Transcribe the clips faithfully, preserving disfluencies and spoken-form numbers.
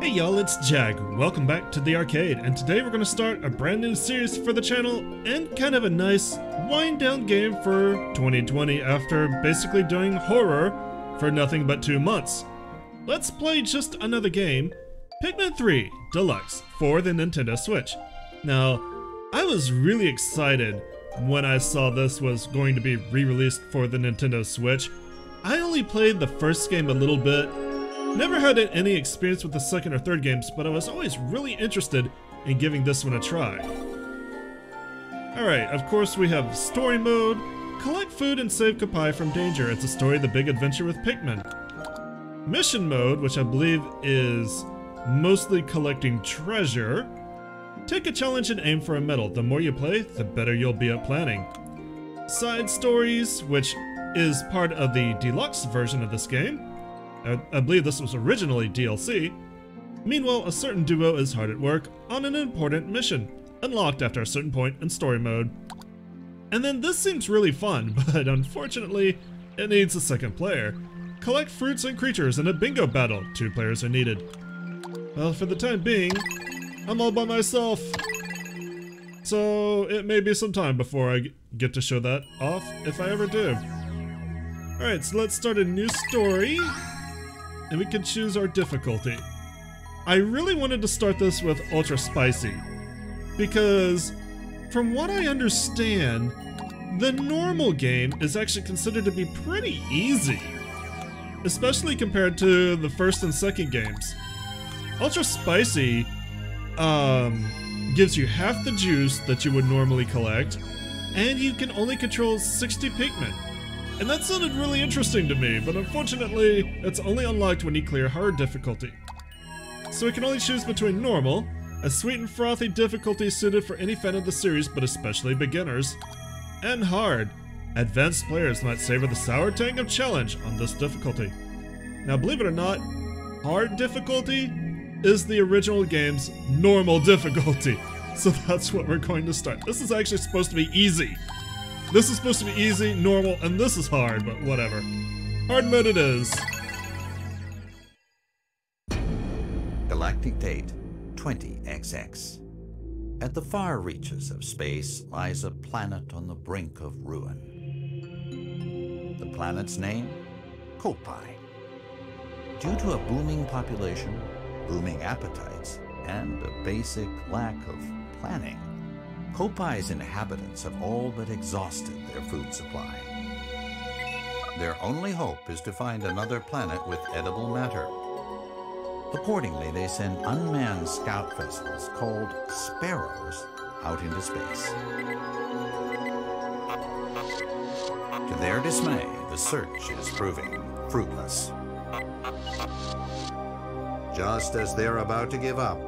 Hey y'all, it's Jag, welcome back to the arcade, and today we're going to start a brand new series for the channel and kind of a nice wind down game for twenty twenty after basically doing horror for nothing but two months. Let's play just another game, Pikmin three Deluxe for the Nintendo Switch. Now, I was really excited when I saw this was going to be re-released for the Nintendo Switch. I only played the first game a little bit. Never had any experience with the second or third games, but I was always really interested in giving this one a try. Alright, of course we have Story Mode. Collect food and save Koppai from danger. It's a story of the big adventure with Pikmin. Mission Mode, which I believe is mostly collecting treasure. Take a challenge and aim for a medal. The more you play, the better you'll be at planning. Side Stories, which is part of the deluxe version of this game. I believe this was originally D L C. Meanwhile, a certain duo is hard at work on an important mission, unlocked after a certain point in story mode. And then this seems really fun, but unfortunately, it needs a second player. Collect fruits and creatures in a bingo battle. Two players are needed. Well, for the time being, I'm all by myself. So it may be some time before I get to show that off, if I ever do. Alright, so let's start a new story. And we can choose our difficulty. I really wanted to start this with Ultra Spicy, because from what I understand, the normal game is actually considered to be pretty easy, especially compared to the first and second games. Ultra Spicy um, gives you half the juice that you would normally collect, and you can only control sixty Pikmin. And that sounded really interesting to me, but unfortunately, it's only unlocked when you clear hard difficulty. So we can only choose between normal, a sweet and frothy difficulty suited for any fan of the series, but especially beginners, and hard. Advanced players might savor the sour tang of challenge on this difficulty. Now, believe it or not, hard difficulty is the original game's normal difficulty. So that's what we're going to start. This is actually supposed to be easy. This is supposed to be easy, normal, and this is hard, but whatever. Hard mode it is. Galactic date, twenty X X. At the far reaches of space lies a planet on the brink of ruin. The planet's name? Koppai. Due to a booming population, booming appetites, and a basic lack of planning, Koppai's inhabitants have all but exhausted their food supply. Their only hope is to find another planet with edible matter. Accordingly, they send unmanned scout vessels called Sparrows out into space. To their dismay, the search is proving fruitless. Just as they're about to give up,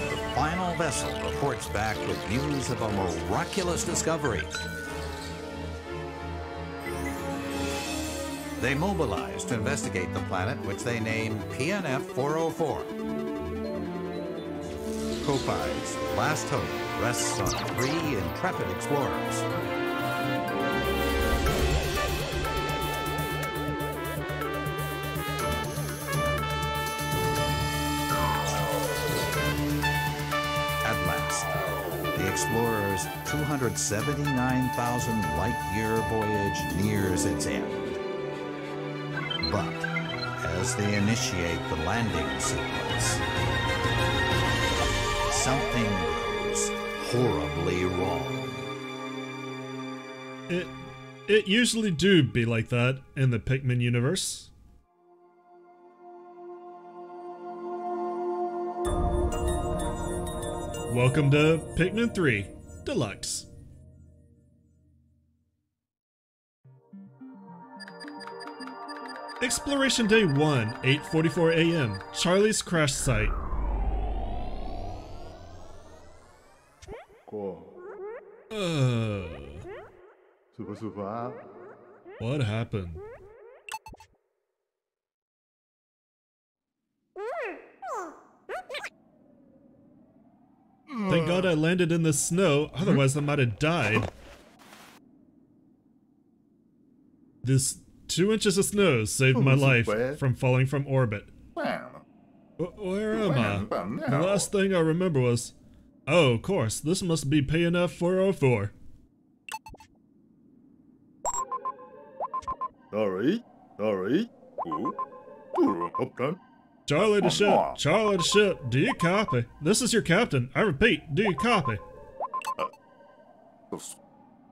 the final vessel reports back with news of a miraculous discovery. They mobilize to investigate the planet, which they name P N F four oh four. Koppai's last hope rests on three intrepid explorers. Explorer's two hundred seventy-nine thousand light-year voyage nears its end. But as they initiate the landing sequence, something goes horribly wrong. It, it usually do be like that in the Pikmin universe. Welcome to Pikmin three Deluxe. Exploration Day one, eight forty-four A M, Charlie's crash site. Uh, what happened? Thank God I landed in the snow, otherwise I might have died. This two inches of snow saved my life from falling from orbit. Where am I? The last thing I remember was, oh, of course, this must be P N F four oh four. Sorry, sorry. Charlie to ship, Charlie to ship, do you copy? This is your captain. I repeat, do you copy?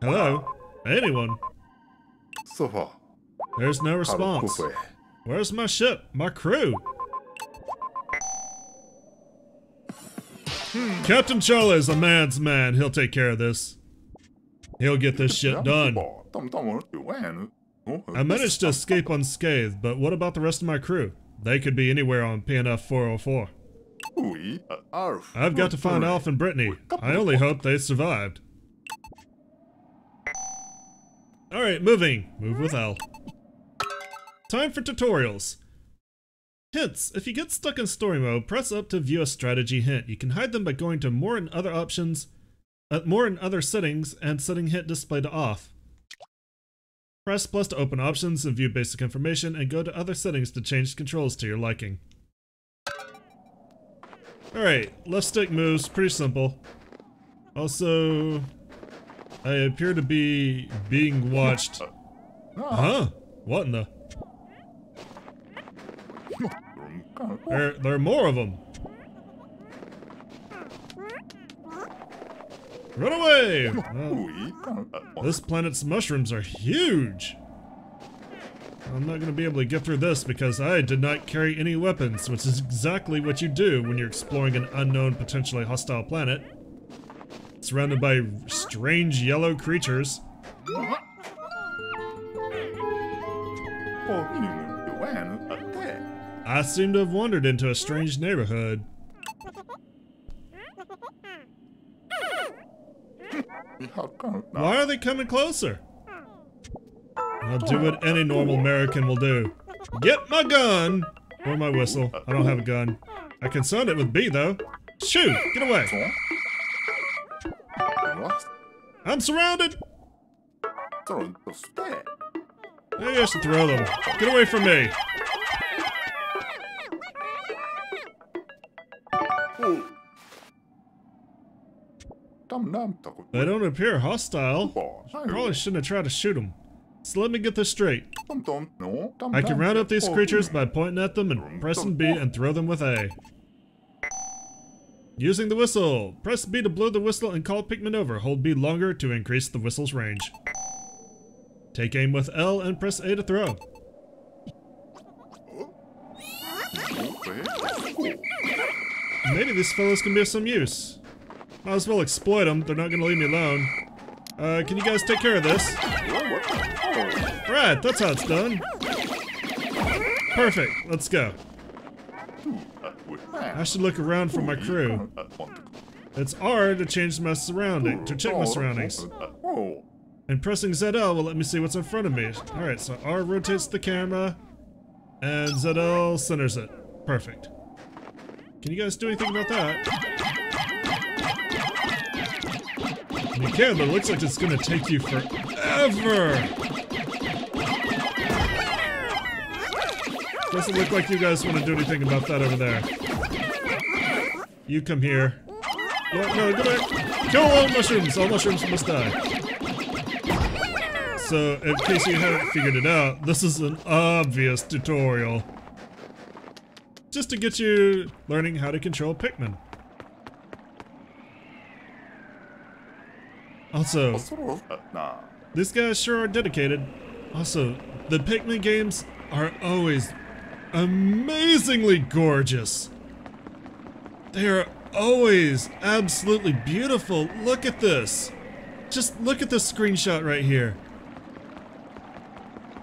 Hello? Anyone? There's no response. Where's my ship? My crew? Hmm. Captain Charlie is a man's man. He'll take care of this. He'll get this shit done. I managed to escape unscathed, but what about the rest of my crew? They could be anywhere on P N F four oh four. I've got to find Alph and Brittany. I only hope they survived. Alright, moving. Move with L. Time for tutorials. Hints. If you get stuck in story mode, press up to view a strategy hint. You can hide them by going to more and other options, uh, more and other settings, and setting hint display to off. Press plus to open options and view basic information, and go to other settings to change controls to your liking. Alright, left stick moves, pretty simple. Also, I appear to be being watched. Huh? What in the? There, there are more of them. Run away! Well, this planet's mushrooms are huge. I'm not going to be able to get through this because I did not carry any weapons, which is exactly what you do when you're exploring an unknown, potentially hostile planet. Surrounded by strange yellow creatures. I seem to have wandered into a strange neighborhood. Why are they coming closer? I'll do what any normal American will do. Get my gun! Or my whistle. I don't have a gun. I can sound it with B though. Shoot! Get away! I'm surrounded! Maybe I should throw them. Get away from me! They don't appear hostile. Probably shouldn't have tried to shoot them. So let me get this straight. I can round up these creatures by pointing at them and pressing B and throw them with A. Using the whistle. Press B to blow the whistle and call Pikmin over. Hold B longer to increase the whistle's range. Take aim with L and press A to throw. Maybe these fellows can be of some use. Might as well exploit them. They're not going to leave me alone. Uh, can you guys take care of this? Right, that's how it's done. Perfect. Let's go. I should look around for my crew. It's R to change my surrounding, to check my surroundings. And pressing Z L will let me see what's in front of me. Alright, so R rotates the camera, and Z L centers it. Perfect. Can you guys do anything about that? You can, but it looks like it's gonna take you forever! Doesn't look like you guys want to do anything about that over there. You come here. Yeah, no, go back. Kill all mushrooms! All mushrooms must die. So, in case you haven't figured it out, this is an obvious tutorial. Just to get you learning how to control Pikmin. Also, these guys sure are dedicated. Also, the Pikmin games are always amazingly gorgeous. They are always absolutely beautiful. Look at this. Just look at this screenshot right here.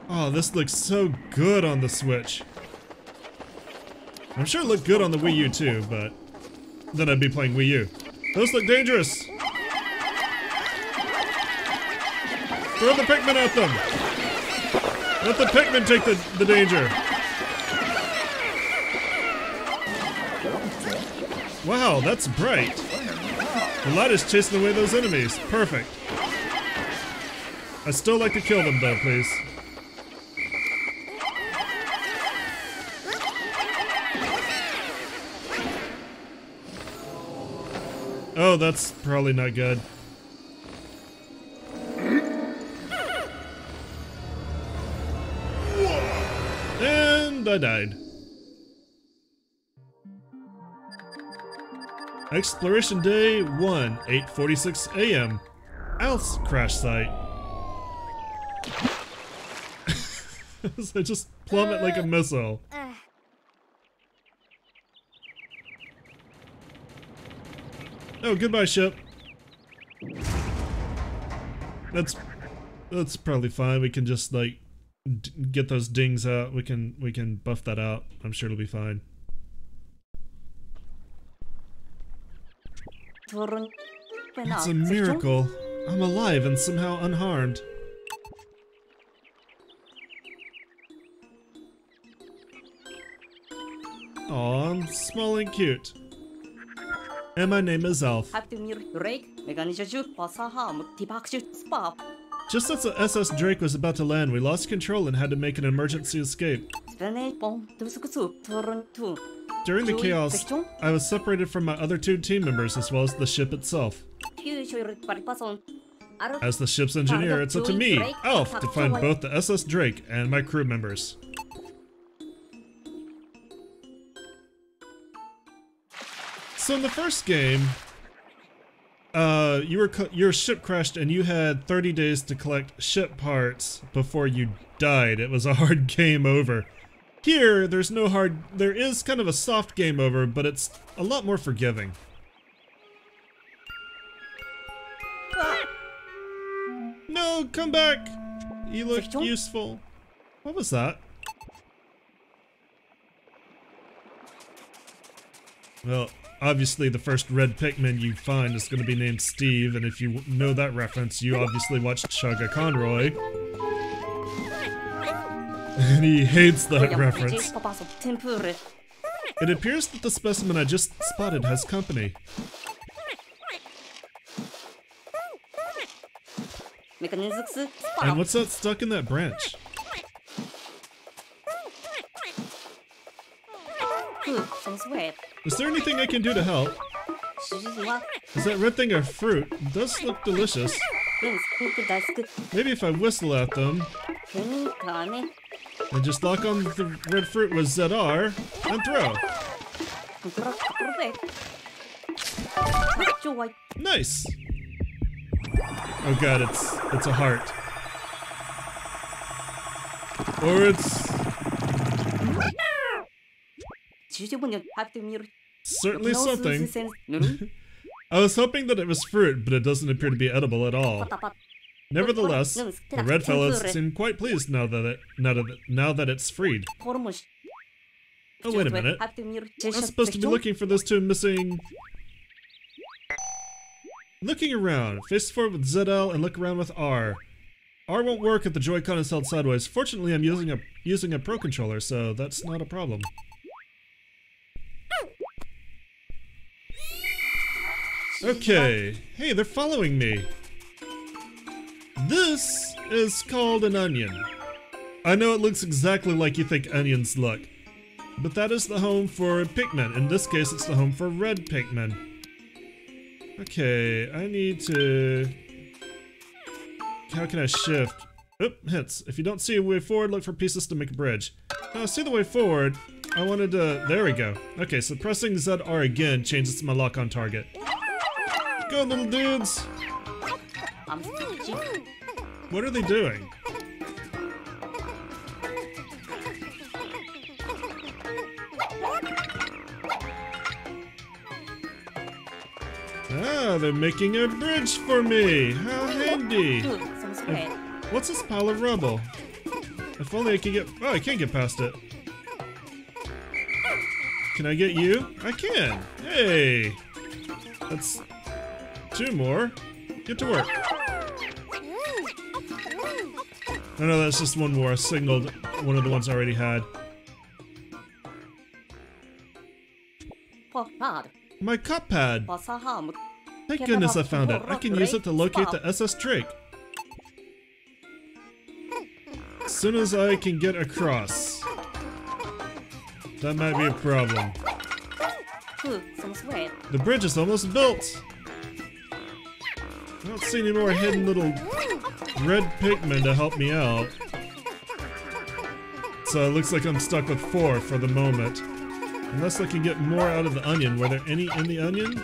Oh, this looks so good on the Switch. I'm sure it looked good on the Wii U too, but then I'd be playing Wii U. Those look dangerous! Throw the Pikmin at them! Let the Pikmin take the, the danger! Wow, that's bright! The light is chasing away those enemies. Perfect. I'd still like to kill them though, please. Oh, that's probably not good. And I died. Exploration Day one, eight forty-six A M Alph's crash site. So I just plummet like a missile. Oh, goodbye, ship. That's that's probably fine. We can just like d get those dings out. We can we can buff that out. I'm sure it'll be fine. It's a miracle. I'm alive and somehow unharmed. Aw, I'm small and cute. And my name is Alph. Just as the S S Drake was about to land, we lost control and had to make an emergency escape. During the chaos, I was separated from my other two team members as well as the ship itself. As the ship's engineer, it's up to me, Alph, to find both the S S Drake and my crew members. So in the first game, uh, you were your ship crashed and you had thirty days to collect ship parts before you died. It was a hard game over. Here, there's no hard, there is kind of a soft game over, but it's a lot more forgiving. Ah. No, come back! You look useful. What was that? Well, obviously the first red Pikmin you find is going to be named Steve, and if you know that reference, you obviously watched Shaga Conroy. And he hates that reference. It appears that the specimen I just spotted has company. And what's that stuck in that branch? Is there anything I can do to help? Is that red thing a fruit? It does look delicious. Maybe if I whistle at them and just lock on the red fruit with Z R and throw. Nice! Oh god, it's it's a heart. Or it's... certainly something. I was hoping that it was fruit, but it doesn't appear to be edible at all. Nevertheless, the red fellows seem quite pleased now that it, now that it, now that it's freed. Oh wait a minute! I was supposed to be looking for those two missing. Looking around, face forward with Z L and look around with R. R won't work if the Joy-Con is held sideways. Fortunately, I'm using a using a Pro controller, so that's not a problem. Okay. Hey, they're following me. This is called an onion. I know it looks exactly like you think onions look, but that is the home for Pikmin. In this case, it's the home for red Pikmin. Okay, I need to... how can I shift? Oop, hits. If you don't see a way forward, look for pieces to make a bridge. Now, I see the way forward. I wanted to... there we go. Okay, so pressing Z R again changes my lock on target. Go, little dudes! What are they doing? Ah, they're making a bridge for me! How handy! If, what's this pile of rubble? If only I could get... oh, I can't get past it. Can I get you? I can! Hey! That's... two more. Get to work. No, no, that's just one more. I signaled one of the ones I already had. My KopPad! Thank goodness I found it. I can use it to locate the S S Drake. As soon as I can get across. That might be a problem. The bridge is almost built! I don't see any more hidden little red Pikmin to help me out. So it looks like I'm stuck with four for the moment. Unless I can get more out of the onion. Were there any in the onion?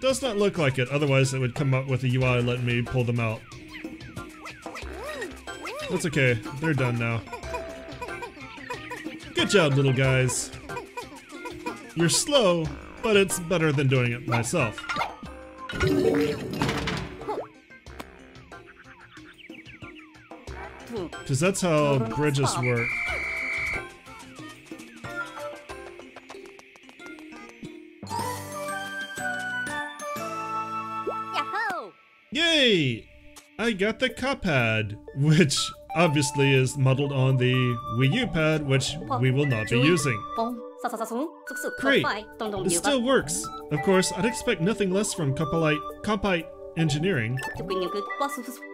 Does not look like it, otherwise it would come up with a U I letting me pull them out. That's okay, they're done now. Good job, little guys. You're slow, but it's better than doing it myself. Because that's how bridges work. Yay! I got the KopPad, which obviously is modeled on the Wii U pad, which we will not be using. Great! It still works. Of course, I'd expect nothing less from Koppai, Koppai engineering.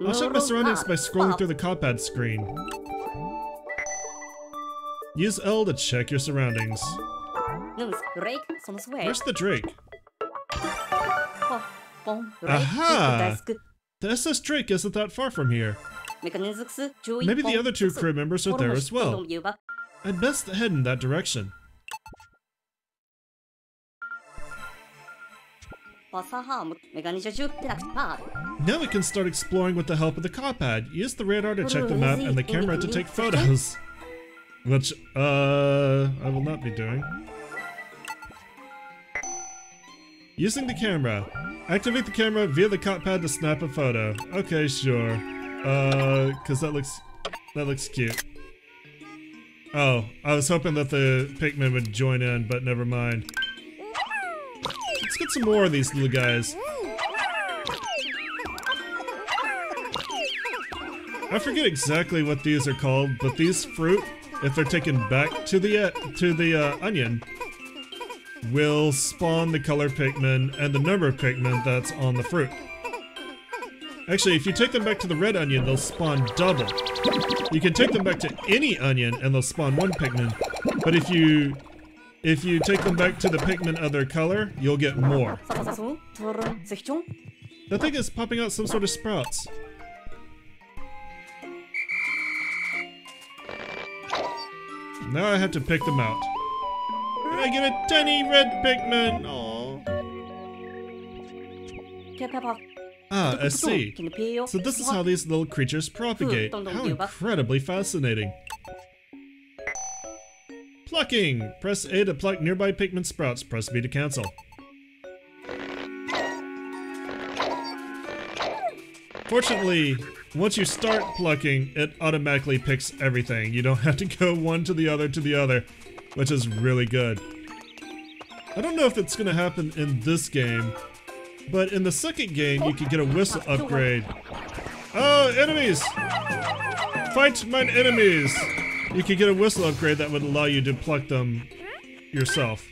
I'll check my surroundings by scrolling through the KopPad screen. Use L to check your surroundings. Where's the Drake? Aha! The S S Drake isn't that far from here. Maybe the other two crew members are there as well. I'd best head in that direction. Now we can start exploring with the help of the KopPad. Use the radar to check the map and the camera to take photos. Which, uh, I will not be doing. Using the camera. Activate the camera via the KopPad to snap a photo. Okay, sure. Uh, cause that looks, that looks cute. Oh, I was hoping that the Pikmin would join in, but never mind. Let's get some more of these little guys. I forget exactly what these are called, but these fruit, if they're taken back to the to the uh, onion, will spawn the color Pikmin and the number of Pikmin that's on the fruit. Actually, if you take them back to the red onion, they'll spawn double. You can take them back to any onion and they'll spawn one Pikmin, but if you if you take them back to the Pikmin other color, you'll get more. The thing is popping out some sort of sprouts. Now I have to pick them out. I get a tiny red Pikmin! Aww. Ah, I see. So this is how these little creatures propagate. How incredibly fascinating. Plucking! Press A to pluck nearby Pikmin sprouts. Press B to cancel. Fortunately, once you start plucking, it automatically picks everything. You don't have to go one to the other to the other. Which is really good. I don't know if it's gonna happen in this game, but in the second game you can get a whistle upgrade. Oh, enemies! Fight my enemies! You can get a whistle upgrade that would allow you to pluck them yourself.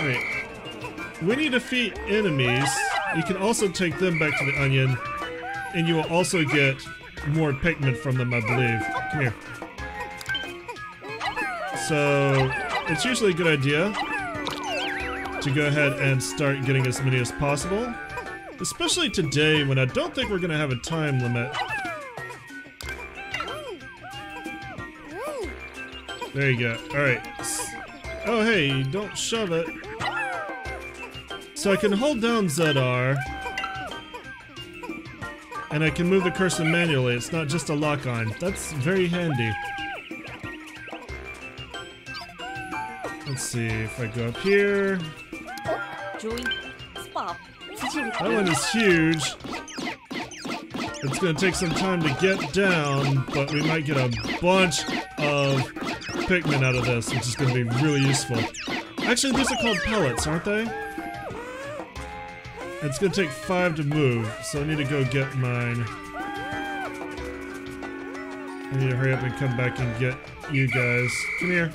Alright. When you defeat enemies, you can also take them back to the onion, and you will also get more Pikmin from them, I believe. Come here. So, it's usually a good idea to go ahead and start getting as many as possible, especially today when I don't think we're going to have a time limit. There you go. Alright. Oh hey, don't shove it. So I can hold down Z R, and I can move the cursor manually. It's not just a lock-on. That's very handy. Let's see if I go up here. That one is huge. It's gonna take some time to get down, but we might get a bunch of Pikmin out of this, which is gonna be really useful. Actually, these are called pellets, aren't they? It's gonna take five to move, so I need to go get mine. I need to hurry up and come back and get you guys. Come here.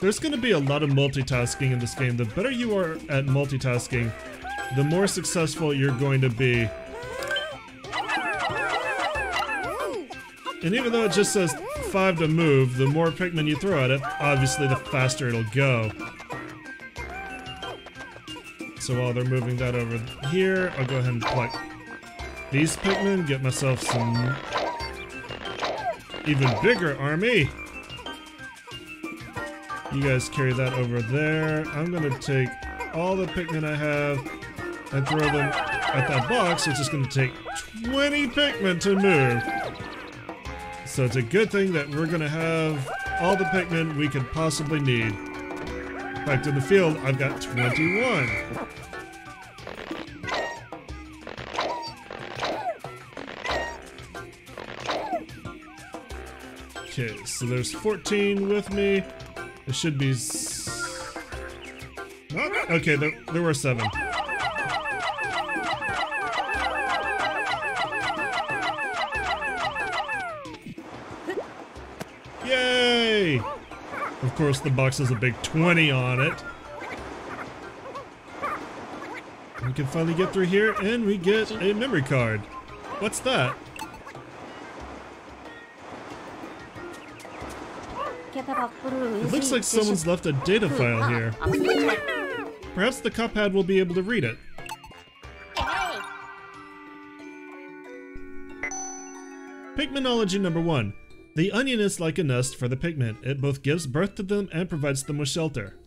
There's gonna be a lot of multitasking in this game. The better you are at multitasking, the more successful you're going to be. And even though it just says five to move, the more Pikmin you throw at it, obviously the faster it'll go. So while they're moving that over here, I'll go ahead and collect these Pikmin, get myself some even bigger army. You guys carry that over there. I'm gonna take all the Pikmin I have and throw them at that box, which is gonna take twenty Pikmin to move. So it's a good thing that we're gonna have all the Pikmin we could possibly need. Back to the field, I've got twenty-one. Okay, so there's fourteen with me. It should be... S okay, there, there were seven. Yay! Of course, the box has a big twenty on it. We can finally get through here, and we get a memory card. What's that? It looks like someone's left a data file here. Perhaps the KopPad will be able to read it. Pikminology number one. The onion is like a nest for the Pikmin. It both gives birth to them and provides them with shelter.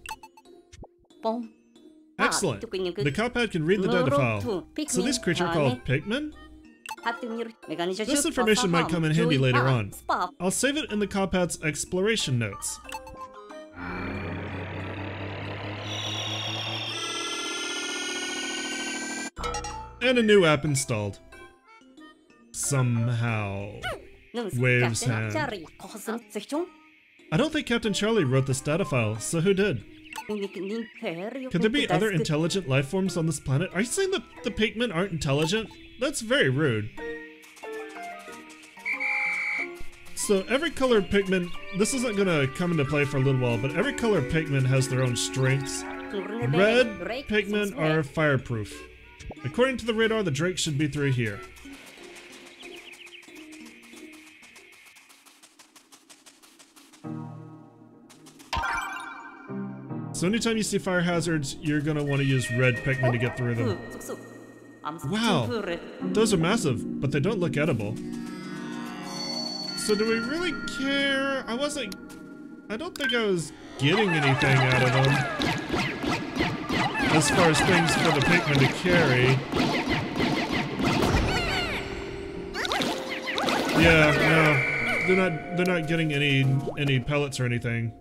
Excellent. The KopPad can read the data file. So this creature called Pikmin? This information might come in handy later on. I'll save it in the KopPad's exploration notes. And a new app installed. Somehow. Waves hand. I don't think Captain Charlie wrote this data file, so who did? Could there be other intelligent life forms on this planet? Are you saying that the Pikmin aren't intelligent? That's very rude. So every color Pikmin, this isn't gonna come into play for a little while, but every color Pikmin has their own strengths. Red Pikmin are fireproof. According to the radar, the Drake should be through here. So anytime you see fire hazards, you're gonna want to use red Pikmin to get through them. Wow, those are massive, but they don't look edible. So do we really care? I wasn't... I don't think I was getting anything out of them. As far as things for the Pikmin to carry. Yeah, no. They're not, they're not getting any, any pellets or anything.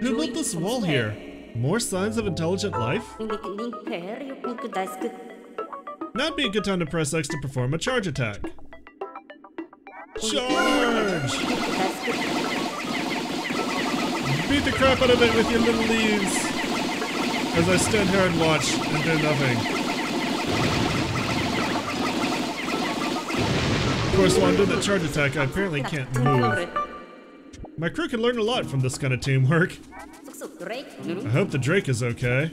Who built this wall here? More signs of intelligent life? Now'd be a good time to press X to perform a charge attack. Charge! Beat the crap out of it with your little leaves! As I stand here and watch and do nothing. Of course, while I'm doing the charge attack, I apparently can't move. My crew can learn a lot from this kind of teamwork. I hope the Drake is okay.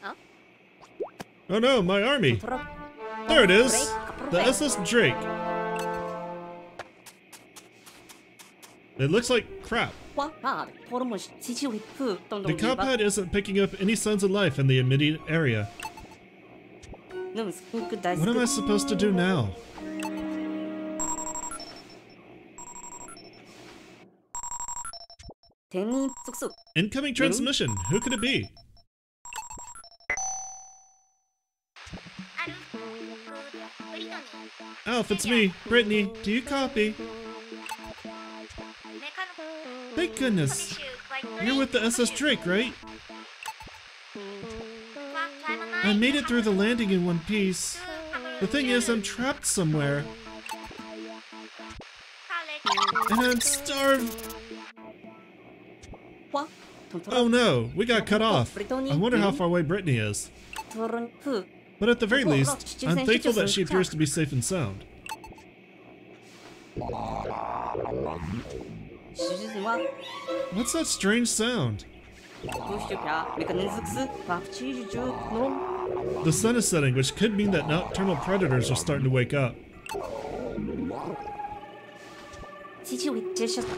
Huh? Oh no, my army! There it is! The S S Drake. It looks like crap. The KopPad isn't picking up any signs of life in the immediate area. What am I supposed to do now? Incoming transmission! Who could it be? Alph, it's me, Brittany. Do you copy? Thank goodness! You're with the S S Drake, right? I made it through the landing in one piece. The thing is, I'm trapped somewhere. And I'm starved! Oh no, we got cut off. I wonder how far away Brittany is. But at the very least, I'm thankful that she appears to be safe and sound. What's that strange sound? The sun is setting, which could mean that nocturnal predators are starting to wake up.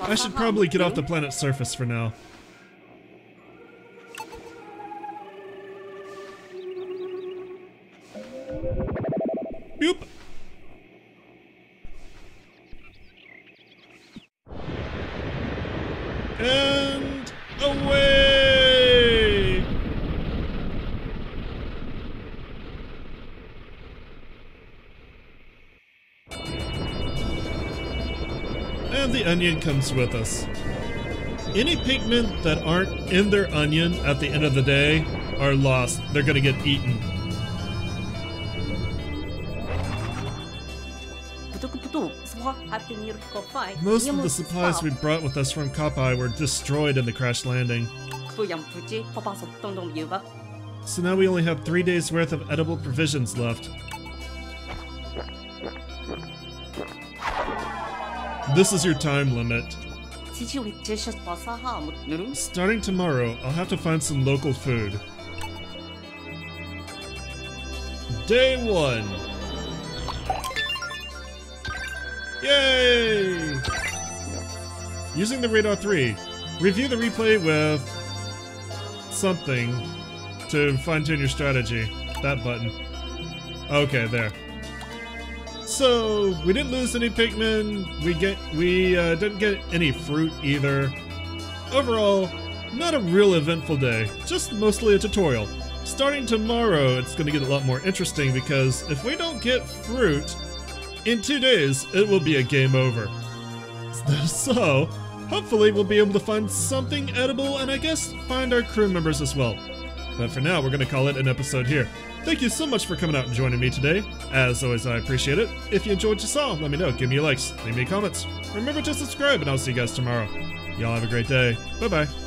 I should probably get off the planet's surface for now. Boop! And away! And the onion comes with us. Any Pikmin that aren't in their onion at the end of the day are lost. They're gonna get eaten. Most of the supplies we brought with us from Koppai were destroyed in the crash landing. So now we only have three days worth of edible provisions left. This is your time limit. Starting tomorrow, I'll have to find some local food. Day one. Yay! Using the Radar three, review the replay with something to fine-tune your strategy. That button. Okay, there. So we didn't lose any Pikmin. We get we uh, didn't get any fruit either. Overall, not a real eventful day. Just mostly a tutorial. Starting tomorrow, it's going to get a lot more interesting because if we don't get fruit, in two days, it will be a game over. So, hopefully we'll be able to find something edible and I guess find our crew members as well. But for now, we're going to call it an episode here. Thank you so much for coming out and joining me today. As always, I appreciate it. If you enjoyed what you saw, let me know. Give me your likes. Leave me comments. Remember to subscribe and I'll see you guys tomorrow. Y'all have a great day. Bye-bye.